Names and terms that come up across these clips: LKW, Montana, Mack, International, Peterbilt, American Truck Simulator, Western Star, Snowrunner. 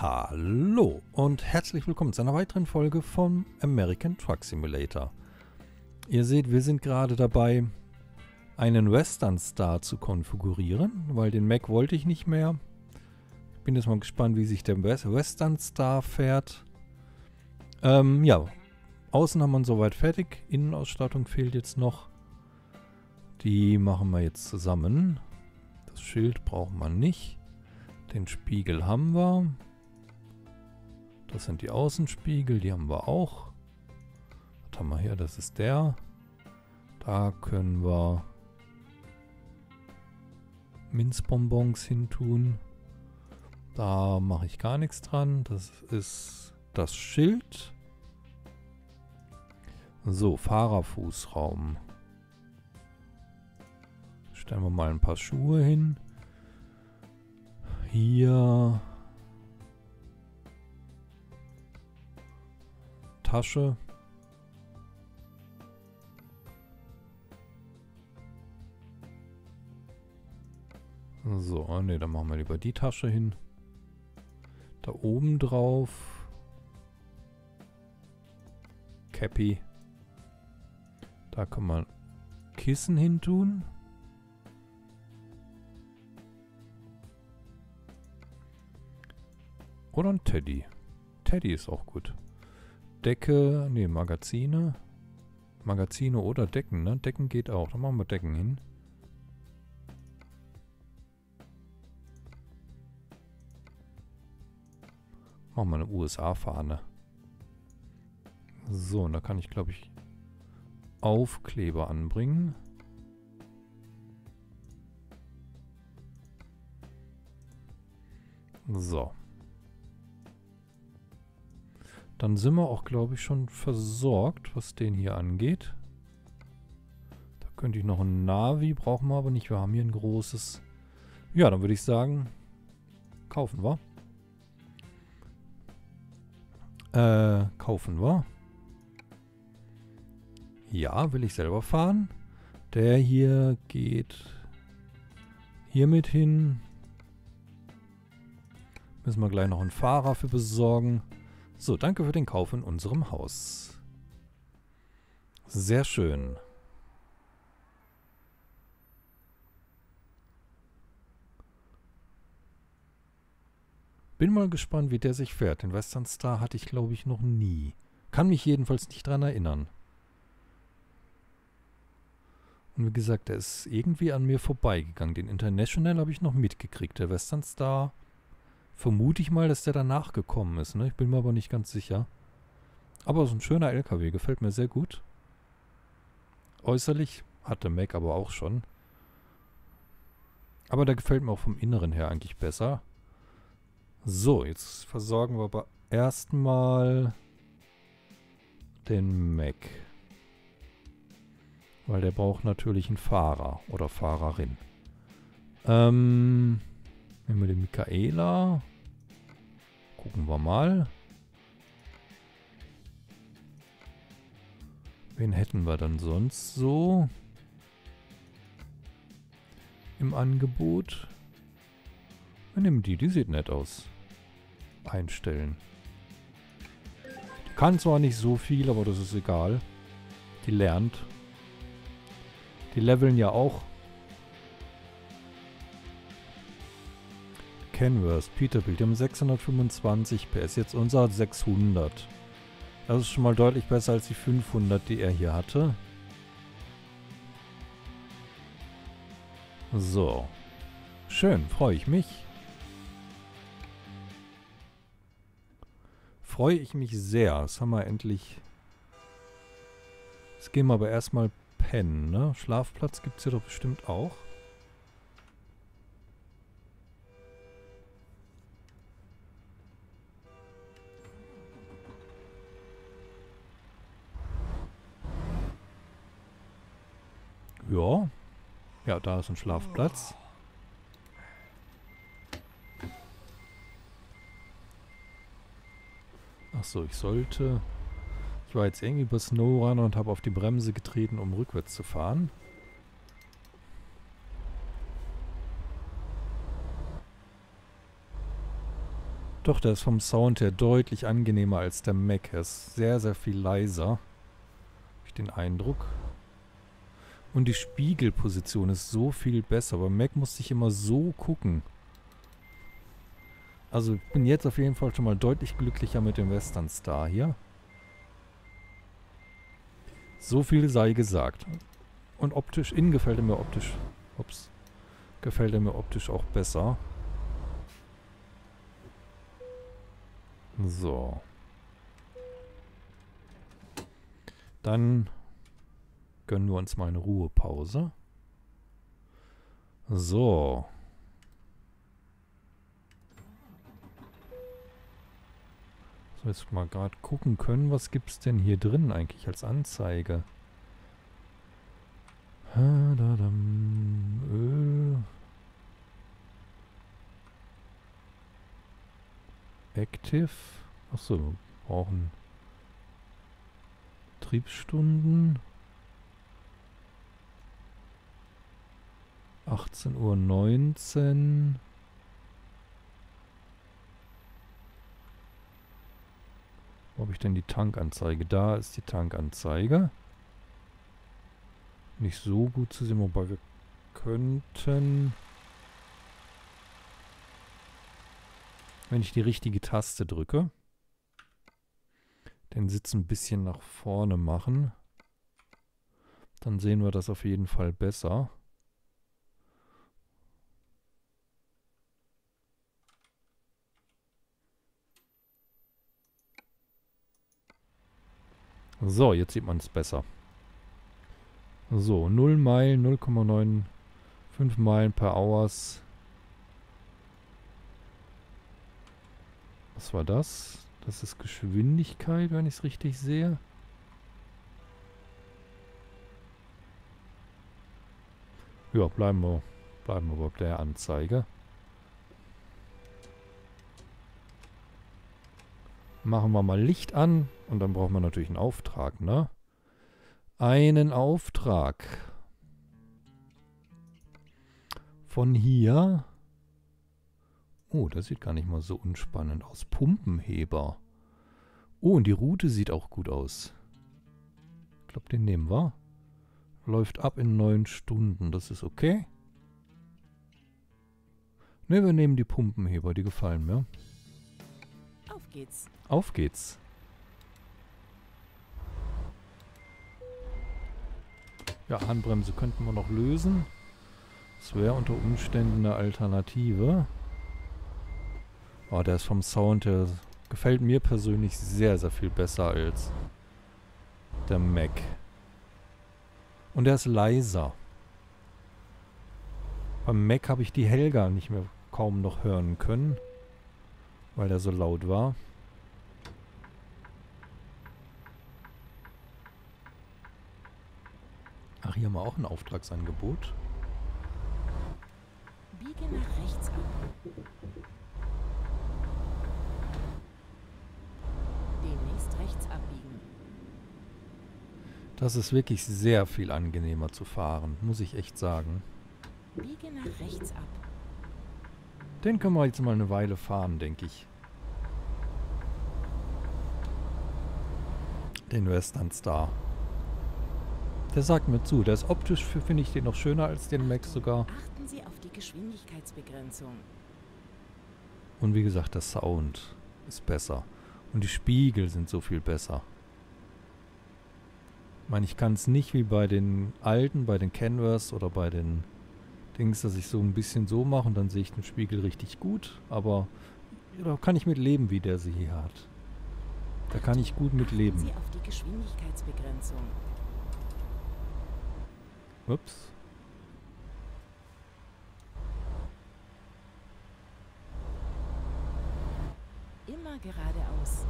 Hallo und herzlich willkommen zu einer weiteren Folge von American Truck Simulator. Ihr seht, wir sind gerade dabei, einen Western Star zu konfigurieren, weil den Mack wollte ich nicht mehr. Ich bin jetzt mal gespannt, wie sich der Western Star fährt. Ja, außen haben wir soweit fertig. Innenausstattung fehlt jetzt noch. Die machen wir jetzt zusammen. Das Schild brauchen wir nicht. Den Spiegel haben wir. Das sind die Außenspiegel, die haben wir auch. Was haben wir hier? Das ist der. Da können wir Minzbonbons hintun. Da mache ich gar nichts dran. Das ist das Schild. So, Fahrerfußraum. Stellen wir mal ein paar Schuhe hin. Hier... Tasche. So, ne, dann machen wir lieber die Tasche hin. Da oben drauf. Cappy. Da kann man Kissen hin tun. Oder ein Teddy. Teddy ist auch gut. Decke, ne, Magazine. Magazine oder Decken, ne? Decken geht auch. Dann machen wir Decken hin. Machen wir eine USA-Fahne. So, und da kann ich, glaube ich, Aufkleber anbringen. So. Dann sind wir auch, glaube ich, schon versorgt, was den hier angeht. Da könnte ich noch ein Navi, brauchen wir aber nicht. Wir haben hier ein großes... Ja, dann würde ich sagen, kaufen wir. Ja, will ich selber fahren. Der hier geht hiermit hin. Müssen wir gleich noch einen Fahrer für besorgen. So, danke für den Kauf in unserem Haus. Sehr schön. Bin mal gespannt, wie der sich fährt. Den Western Star hatte ich, glaube ich, noch nie. Kann mich jedenfalls nicht dran erinnern. Und wie gesagt, der ist irgendwie an mir vorbeigegangen. Den International habe ich noch mitgekriegt. Der Western Star... Vermute ich mal, dass der danach gekommen ist, ne? Ich bin mir aber nicht ganz sicher. Aber so ein schöner LKW, gefällt mir sehr gut. Äußerlich hatte Mac aber auch schon. Aber der gefällt mir auch vom Inneren her eigentlich besser. So, jetzt versorgen wir aber erstmal den Mac. Weil der braucht natürlich einen Fahrer oder Fahrerin. Nehmen wir den Michaela. Gucken wir mal. Wen hätten wir dann sonst so im Angebot? Wir nehmen die, die sieht nett aus. Einstellen. Die kann zwar nicht so viel, aber das ist egal. Die lernt. Die leveln ja auch. Peterbilt, die haben 625 PS, jetzt unser 600. Das ist schon mal deutlich besser als die 500, die er hier hatte. So. Schön, freue ich mich. Freue ich mich sehr. Das haben wir endlich. Jetzt gehen wir aber erstmal pennen, ne? Schlafplatz gibt es hier doch bestimmt auch. Ja. Ja, da ist ein Schlafplatz. Achso, ich sollte... Ich war jetzt irgendwie bei Snowrunner und habe auf die Bremse getreten, um rückwärts zu fahren. Doch, der ist vom Sound her deutlich angenehmer als der Mack. Er ist sehr, sehr viel leiser. Habe ich den Eindruck. Und die Spiegelposition ist so viel besser. Bei Mack musste ich immer so gucken. Also ich bin jetzt auf jeden Fall schon mal deutlich glücklicher mit dem Western Star hier. So viel sei gesagt. Und optisch, innen gefällt er mir optisch. Ups. Gefällt er mir optisch auch besser. So. Dann gönnen wir uns mal eine Ruhepause. So. So, jetzt mal gerade gucken können, was gibt es denn hier drin eigentlich als Anzeige? Öl. Active. Achso, wir brauchen Betriebsstunden. 18:19 Uhr. Wo habe ich denn die Tankanzeige? Da ist die Tankanzeige. Nicht so gut zu sehen, wobei wir könnten... Wenn ich die richtige Taste drücke, den Sitz ein bisschen nach vorne machen, dann sehen wir das auf jeden Fall besser. So, jetzt sieht man es besser. So, 0 Meilen, 0,95 Meilen per Hours. Was war das? Das ist Geschwindigkeit, wenn ich es richtig sehe. Ja, bleiben wir bei der Anzeige. Machen wir mal Licht an und dann brauchen wir natürlich einen Auftrag, ne? Einen Auftrag. Von hier... Oh, das sieht gar nicht mal so unspannend aus. Pumpenheber. Oh, und die Route sieht auch gut aus. Ich glaube, den nehmen wir. Läuft ab in 9 Stunden. Das ist okay. Ne, wir nehmen die Pumpenheber. Die gefallen mir. Auf geht's. Auf geht's. Ja, Handbremse könnten wir noch lösen. Das wäre unter Umständen eine Alternative. Oh, der ist vom Sound, der gefällt mir persönlich sehr, sehr viel besser als der Mack. Und der ist leiser. Beim Mack habe ich die Helga nicht mehr kaum noch hören können, weil der so laut war. Ach, hier haben wir auch ein Auftragsangebot. Biege nach rechts ab. Das ist wirklich sehr viel angenehmer zu fahren, muss ich echt sagen. Biege nach rechts ab. Den können wir jetzt mal eine Weile fahren, denke ich. Den Western Star. Der sagt mir zu, der ist optisch, finde ich den noch schöner als den Mack sogar. Achten Sie auf die Geschwindigkeitsbegrenzung. Und wie gesagt, der Sound ist besser. Und die Spiegel sind so viel besser. Ich kann es nicht wie bei den alten, bei den Canvas oder bei den Dings, dass ich so ein bisschen so mache und dann sehe ich den Spiegel richtig gut, aber da kann ich mit leben, wie der sie hier hat. Da kann ich gut mit leben. Achten Sie auf die Geschwindigkeitsbegrenzung. Ups. Immer geradeaus.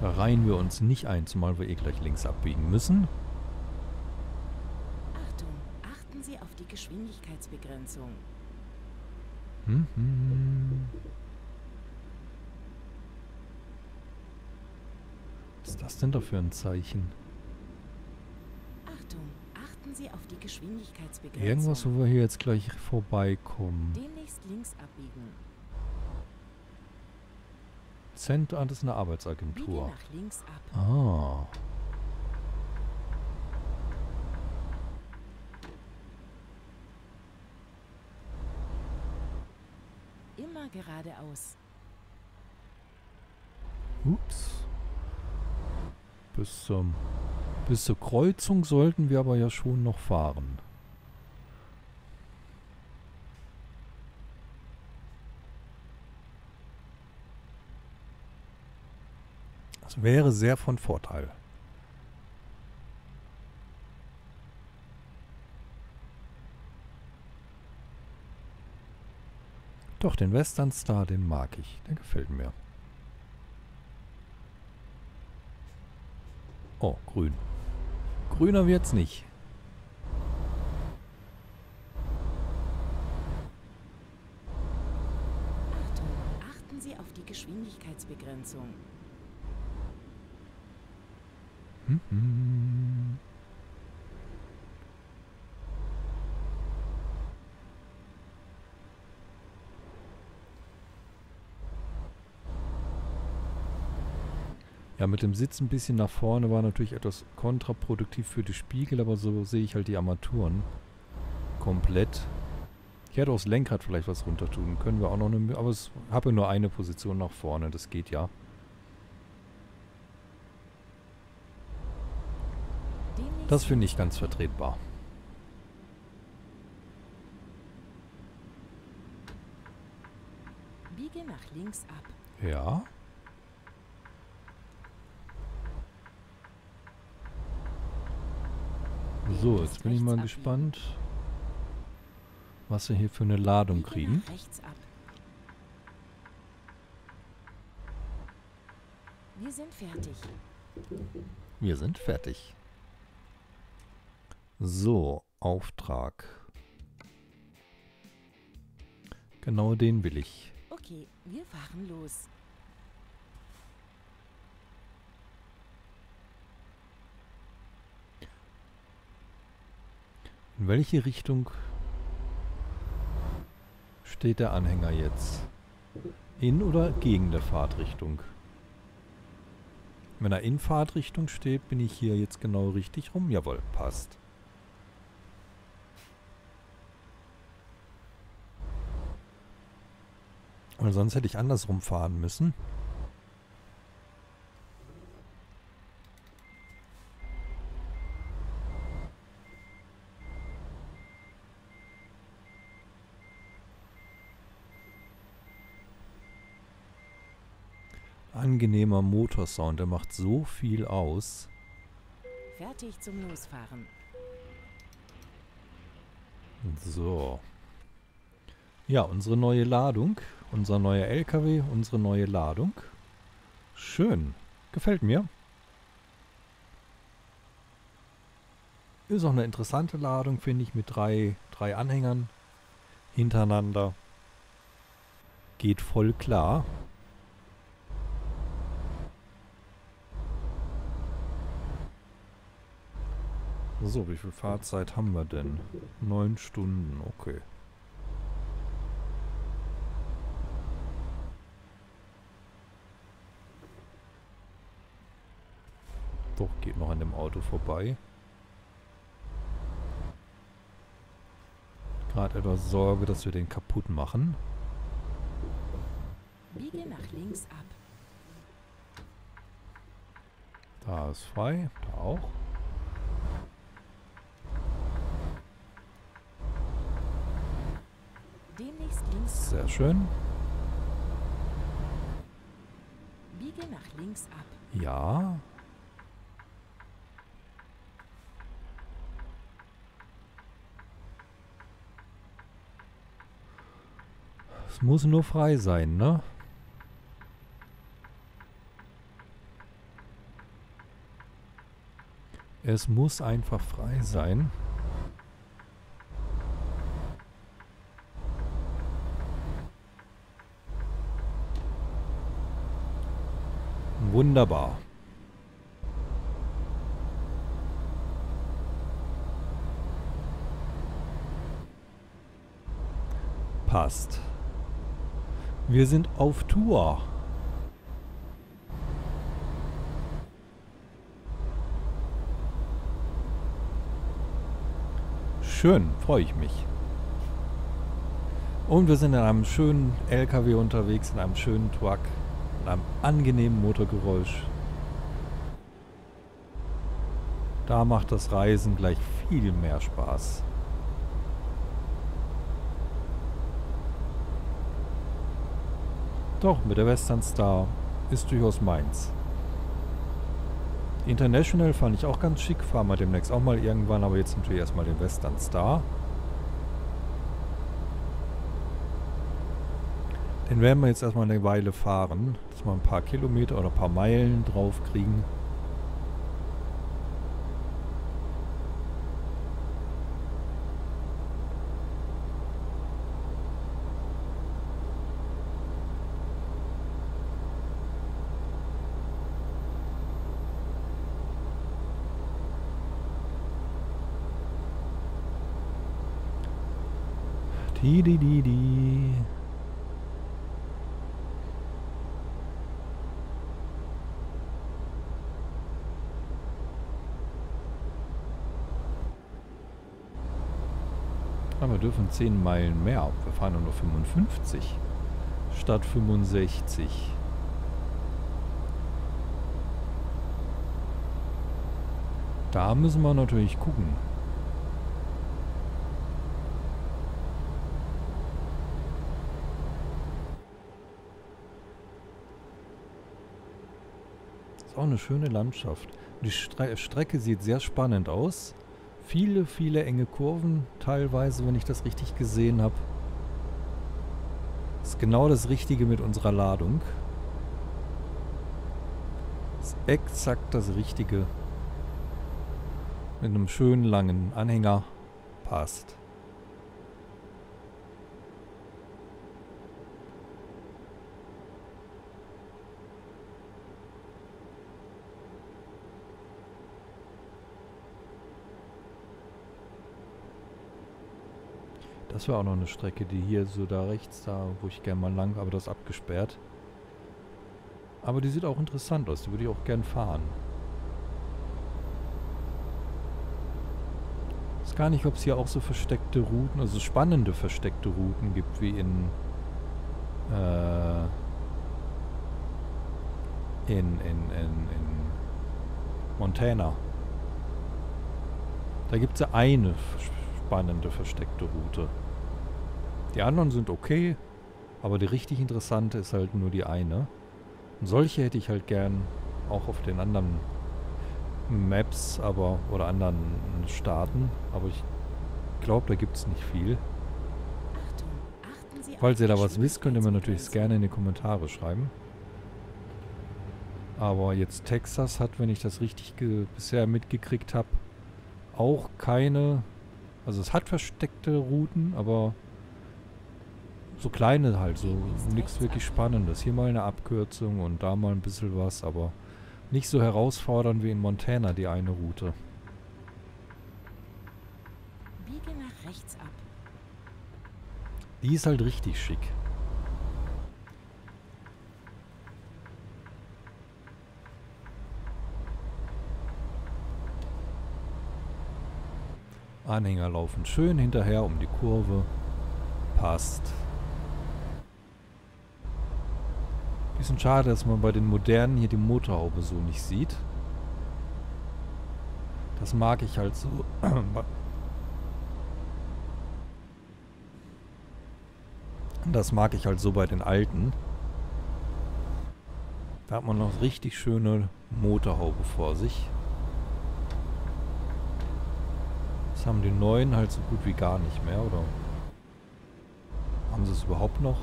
Da reihen wir uns nicht ein, zumal wir eh gleich links abbiegen müssen. Achtung, achten Sie auf die Geschwindigkeitsbegrenzung. Was ist das denn da für ein Zeichen? Achtung, achten Sie auf die Geschwindigkeitsbegrenzung. Irgendwas, wo wir hier jetzt gleich vorbeikommen. Demnächst links abbiegen. Cent, ah, das ist eine Arbeitsagentur. Ah. Immer geradeaus. Ups. Bis zur Kreuzung sollten wir aber ja schon noch fahren. Das wäre sehr von Vorteil. Doch, den Western Star, den mag ich. Der gefällt mir. Oh, grün. Grüner wird's nicht. Achtung, achten Sie auf die Geschwindigkeitsbegrenzung. Mhm. Ja, mit dem Sitz ein bisschen nach vorne war natürlich etwas kontraproduktiv für die Spiegel, aber so sehe ich halt die Armaturen komplett. Ich hätte auch das Lenkrad vielleicht was runter tun können, wir auch noch eine, aber ich habe nur eine Position nach vorne, das geht ja. Das finde ich ganz vertretbar. Biege nach links ab. Ja. So, jetzt bin ich mal gespannt, was wir hier für eine Ladung kriegen. Wir sind fertig. Wir sind fertig. So, Auftrag. Genau den will ich. Okay, wir fahren los. In welche Richtung steht der Anhänger jetzt? In oder gegen der Fahrtrichtung? Wenn er in Fahrtrichtung steht, bin ich hier jetzt genau richtig rum. Jawohl, passt. Weil sonst hätte ich andersrum fahren müssen. Angenehmer Motorsound, der macht so viel aus. Fertig zum Losfahren. So. Ja, unsere neue Ladung, unser neuer LKW, unsere neue Ladung. Schön, gefällt mir. Ist auch eine interessante Ladung, finde ich, mit drei Anhängern hintereinander. Geht voll klar. So, wie viel Fahrzeit haben wir denn? 9 Stunden, okay. Doch, geht noch an dem Auto vorbei. Gerade etwas Sorge, dass wir den kaputt machen. Biege nach links ab. Da ist frei, da auch. Sehr schön. Biege nach links ab. Ja. Es muss nur frei sein, ne? Es muss einfach frei sein. Wunderbar. Passt. Wir sind auf Tour. Schön, freue ich mich. Und wir sind in einem schönen LKW unterwegs, in einem schönen Truck, in einem angenehmen Motorgeräusch. Da macht das Reisen gleich viel mehr Spaß. Doch, mit der Western Star ist durchaus meins. International fand ich auch ganz schick, fahren wir demnächst auch mal irgendwann, aber jetzt natürlich erstmal den Western Star. Den werden wir jetzt erstmal eine Weile fahren, dass wir ein paar Kilometer oder ein paar Meilen drauf kriegen. Aber wir dürfen 10 Meilen mehr. Wir fahren nur noch 55 statt 65. Da müssen wir natürlich gucken. Auch eine schöne Landschaft. Die Strecke sieht sehr spannend aus. Viele, viele enge Kurven, teilweise, wenn ich das richtig gesehen habe. Ist genau das Richtige mit unserer Ladung. Ist exakt das Richtige. Mit einem schönen langen Anhänger. Passt. Das wäre auch noch eine Strecke, die hier so da rechts, da wo ich gerne mal lang, aber das ist abgesperrt. Aber die sieht auch interessant aus, die würde ich auch gern fahren. Ich weiß gar nicht, ob es hier auch so versteckte Routen, also spannende versteckte Routen gibt, wie in Montana. Da gibt es ja eine spannende versteckte Route. Die anderen sind okay, aber die richtig interessante ist halt nur die eine. Und solche hätte ich halt gern auch auf den anderen Maps, aber oder anderen Staaten. Aber ich glaube, da gibt es nicht viel. Falls ihr da was wisst, könnt ihr mir natürlich gerne in die Kommentare schreiben. Aber jetzt Texas hat, wenn ich das richtig bisher mitgekriegt habe, auch keine... Also es hat versteckte Routen, aber so kleine halt, so nichts wirklich Spannendes. Hier mal eine Abkürzung und da mal ein bisschen was, aber nicht so herausfordernd wie in Montana die eine Route. Biege nach rechts ab. Die ist halt richtig schick. Anhänger laufen schön hinterher um die Kurve. Passt. Bisschen schade, dass man bei den modernen hier die Motorhaube so nicht sieht. Das mag ich halt so. Das mag ich halt so bei den alten. Da hat man noch richtig schöne Motorhaube vor sich. Haben die neuen halt so gut wie gar nicht mehr, oder? Haben sie es überhaupt noch?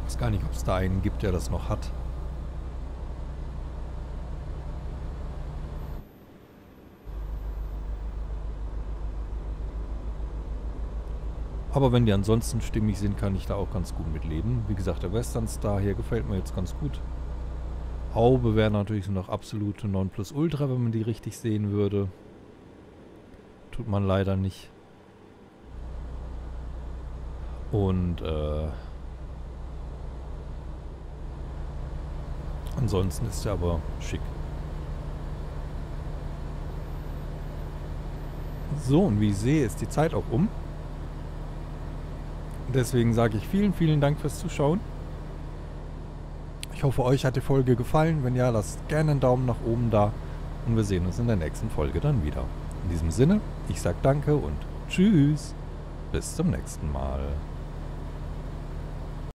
Ich weiß gar nicht, ob es da einen gibt, der das noch hat. Aber wenn die ansonsten stimmig sind, kann ich da auch ganz gut mit leben. Wie gesagt, der Western Star hier gefällt mir jetzt ganz gut. Haube wäre natürlich noch absolute Nonplusultra, wenn man die richtig sehen würde. Tut man leider nicht. Und ansonsten ist er aber schick. So, und wie ich sehe, ist die Zeit auch um. Deswegen sage ich vielen, vielen Dank fürs Zuschauen. Ich hoffe, euch hat die Folge gefallen. Wenn ja, lasst gerne einen Daumen nach oben da. Und wir sehen uns in der nächsten Folge dann wieder. In diesem Sinne, ich sage danke und tschüss. Bis zum nächsten Mal.